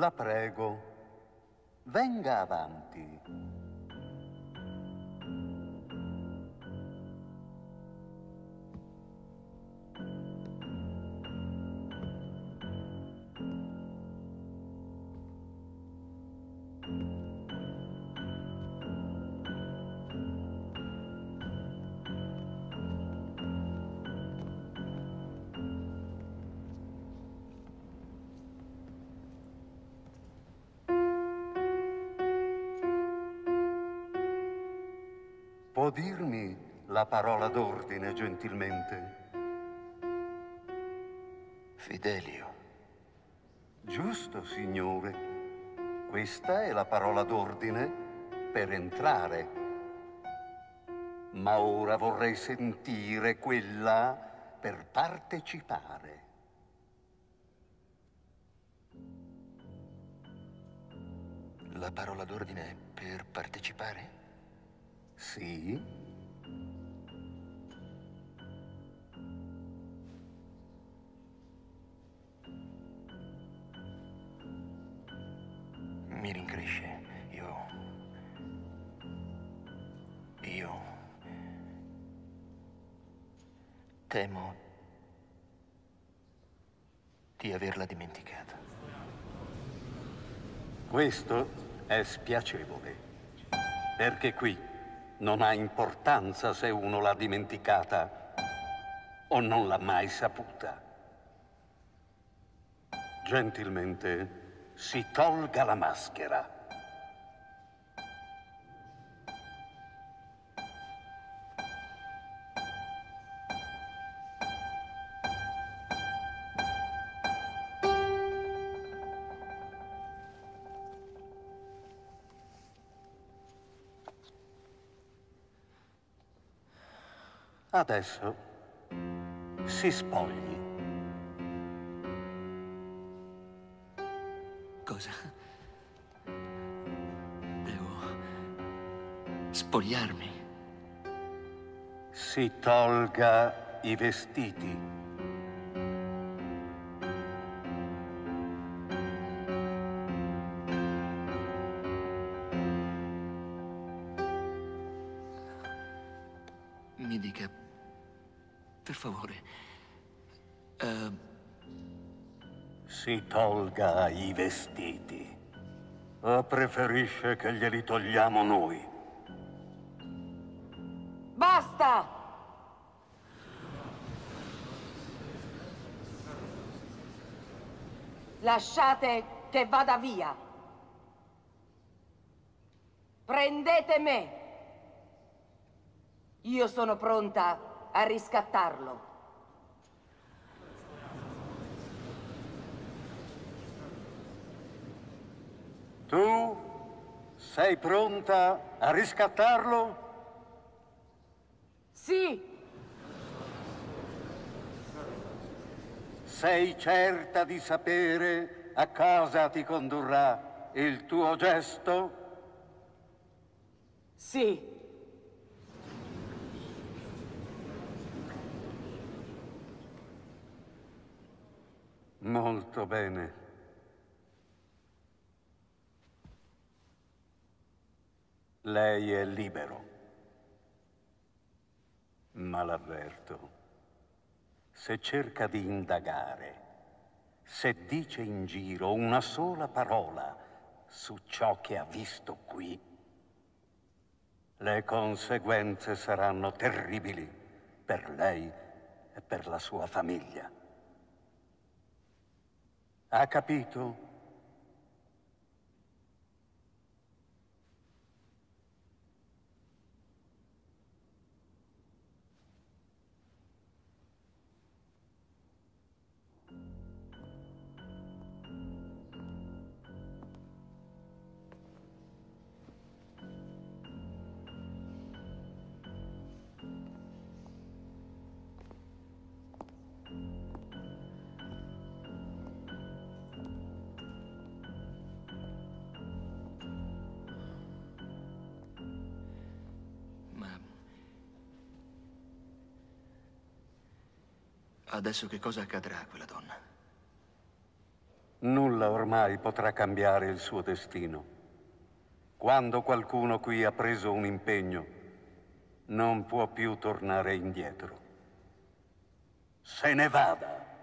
La prego, venga avanti. Può dirmi la parola d'ordine, gentilmente? Fidelio. Giusto, signore. Questa è la parola d'ordine per entrare. Ma ora vorrei sentire quella per partecipare. La parola d'ordine per partecipare? Sì. Mi rincresce. Io temo di averla dimenticata. Questo è spiacevole, perché qui non ha importanza se uno l'ha dimenticata o non l'ha mai saputa. Gentilmente, si tolga la maschera. Adesso si spogli. Cosa? Devo spogliarmi? Si tolga i vestiti. Mi dica, per favore, si tolga i vestiti. O preferisce che glieli togliamo noi? Basta! Lasciate che vada via. Prendete me. Io sono pronta a riscattarlo. Tu sei pronta a riscattarlo? Sì. Sei certa di sapere a cosa ti condurrà il tuo gesto? Sì. Molto bene. Lei è libero. Ma l'avverto, se cerca di indagare, se dice in giro una sola parola su ciò che ha visto qui, le conseguenze saranno terribili per lei e per la sua famiglia. Ha capito? Adesso che cosa accadrà a quella donna? Nulla ormai potrà cambiare il suo destino. Quando qualcuno qui ha preso un impegno, non può più tornare indietro. Se ne vada!